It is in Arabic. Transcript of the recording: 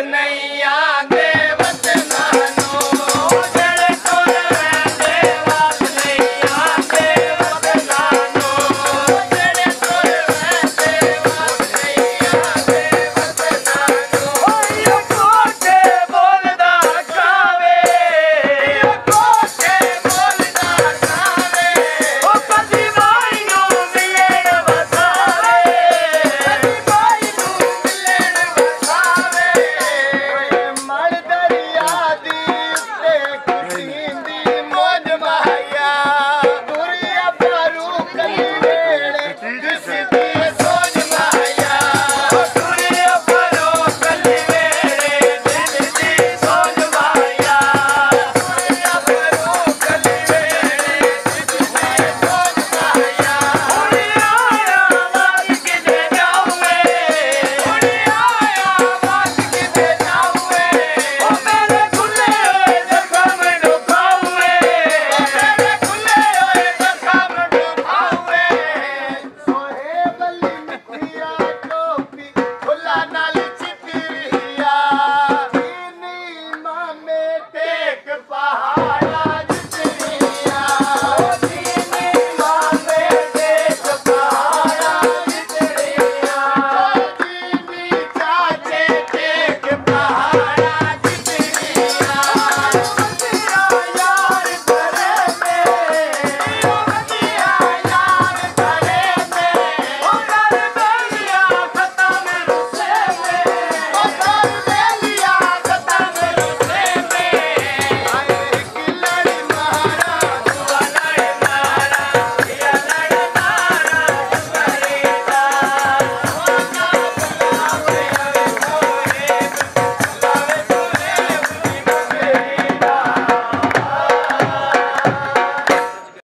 نيا